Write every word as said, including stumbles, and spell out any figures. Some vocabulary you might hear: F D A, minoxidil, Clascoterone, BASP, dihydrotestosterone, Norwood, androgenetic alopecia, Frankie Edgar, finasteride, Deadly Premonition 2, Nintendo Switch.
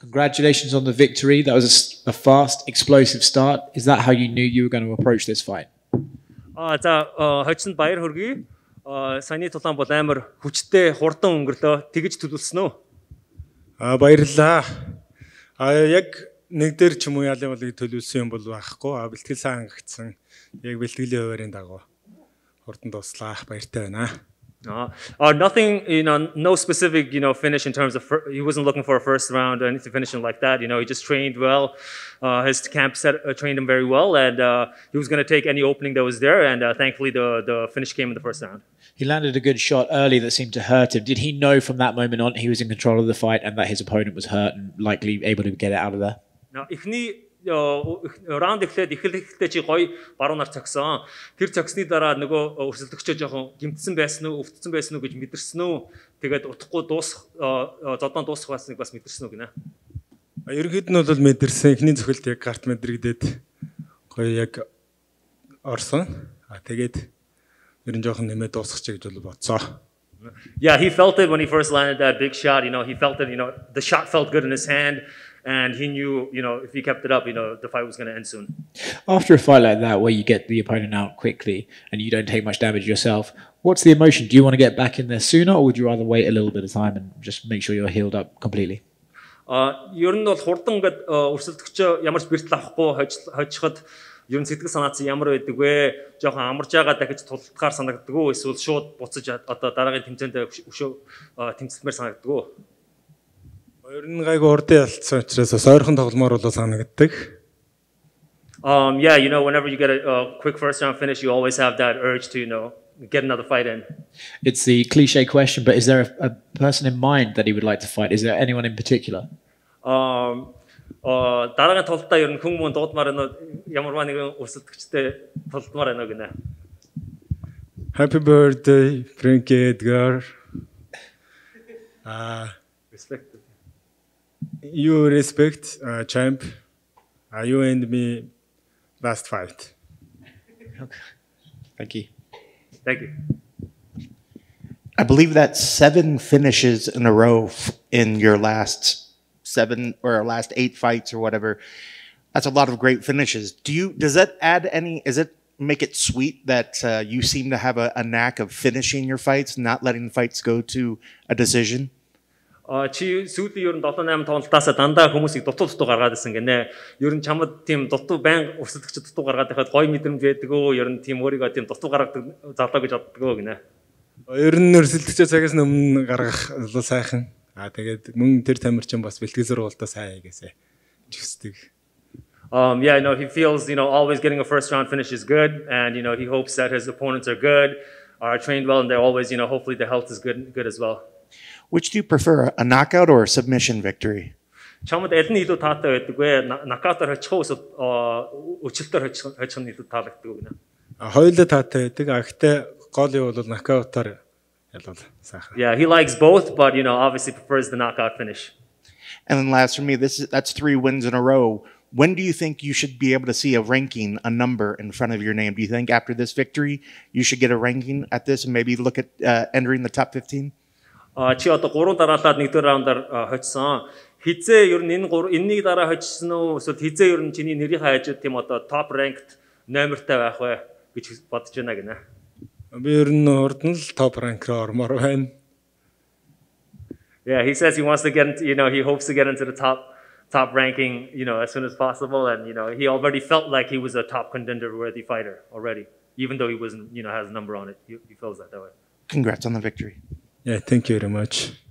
Congratulations on the victory. That was a, a fast, explosive start. Is that how you knew you were going to approach this fight? А за хожинд баяр хөргий. Саяны тулаан бол амар хүчтэй, хурдан өнгөрлөө. Тэгж төлөвлөсөн үү? Аа баярлаа. Аа яг нэг дээр ч юм уу яалын бол төлөвлөсөн юм бол байхгүй. Аа бэлтгэл сайн гагцсан. Яг бэлтгэлийн хуваарийн дагуу. Хурдан дуслаа. Баяртай байна. Uh, uh, nothing, you know, no specific, you know, finish in terms of, he wasn't looking for a first round or anything finishing like that, you know, he just trained well, uh, his camp set, uh, trained him very well, and uh, he was going to take any opening that was there, and uh, thankfully the, the finish came in the first round. He landed a good shot early that seemed to hurt him. Did he know from that moment on he was in control of the fight and that his opponent was hurt and likely able to get it out of there? No, if he... Раунд эхлээд эхлэхдээ чи гоё баруун нар цогсон. Тэр цогсны дараа нөгөө өрсөлдөгчөө жоохон гимтсэн байсан уу, өвдсөн байсан уу гэж мэдэрсэн үү? Тэгээд утахгүй дуусах, зодон дуусах байсныг бас мэдэрсэн үү гинэ. Ерөнхийд нь бол мэдэрсэн. Эхний зөвхөлт яг карт мэдрэгдээд гоё яг орсон. А тэгээд ерэн жоохон нэмээ дуусах чиг гэж бол бодсоо. Yeah, he felt it when he first landed that big shot. You know, he felt it. You know, the shot felt good in his hand. And he knew, you know, if he kept it up, you know, the fight was going to end soon. After a fight like that, where you get the opponent out quickly and you don't take much damage yourself, what's the emotion? Do you want to get back in there sooner, or would you rather wait a little bit of time and just make sure you're healed up completely? Ер нь бол хурдан гээд өрсөлдөгч ямар ч бэртэл авахгүй хожихад ер нь сэтгэл санаац ямар байдаг вэ? Жохон амарч байгаа дахиж тултгаар санагддаг уу? Эсвэл шууд буцаж одоо дараагийн тэмцээнд тэмцэлмээр санагддаг уу? Um, yeah, you know, whenever you get a uh, quick first round finish, you always have that urge to, you know, get another fight in. It's the cliche question, but is there a, a person in mind that he would like to fight? Is there anyone in particular? Um, uh, Happy birthday, Frankie Edgar. Uh, Respect. You respect, uh, champ. Uh, you and me, last fight. Okay. Thank you. Thank you. I believe that's seven finishes in a row in your last seven or last eight fights or whatever. That's a lot of great finishes. Do you? Does that add any? Is it make it sweet that uh, you seem to have a, a knack of finishing your fights, not letting the fights go to a decision? Чи сүүлийн ер нь seven eight тоглолтоос дандаа хүмүүсийг дутуу дутуу гаргаад ирсэн гинэ. Ер нь чамд тийм дутуу байнг өрсөлдөгч дутуу гаргаад байхад гоё мэдрэмж байдаг өө. Ер нь тийм өөрийгөө тийм дутуу гаргадаг залуу гэж боддог өө гинэ. Ер нь өрсөлдөгчөө цагаас өмнө гаргах сайхан. Аа тэгээд мөн тэр тамирчин бас бэлтгэл сургалтаа сайн хийгээсэ. Жигсдэг. Um, yeah, you know, he feels, you know, always getting a first round finish is good, and you know, he hopes that his opponents are good, are trained well, and they're always, you know, hopefully their health is good, good as well. Which do you prefer, a knockout or a submission victory? Yeah, he likes both, but you know, obviously prefers the knockout finish. And then last for me, this is, that's three wins in a row. When do you think you should be able to see a ranking, a number in front of your name? Do you think after this victory, you should get a ranking at this and maybe look at uh, entering the top fifteen? Чи одоо гурван дараалаад нэгдүгээр раундаар хоцсон. Хизээ ер нь энэ энэний дараа хоцсон уу? Эсвэл хизээ ер нь чиний нэрийн хайж тийм одоо топ ранкт номертай байх вэ гэж бодож байна гинэ. Би ер нь урд нь л топ ранк руу ормоор байна. Yeah, he says he wants to get, you know, he hopes to get into the top top ranking, you know, as soon as possible, and you know, he already felt like he was a top contender worthy fighter already, even though he wasn't, you know, has a number on it. He, he feels that that way. Congrats on the victory. Yeah, thank you very much.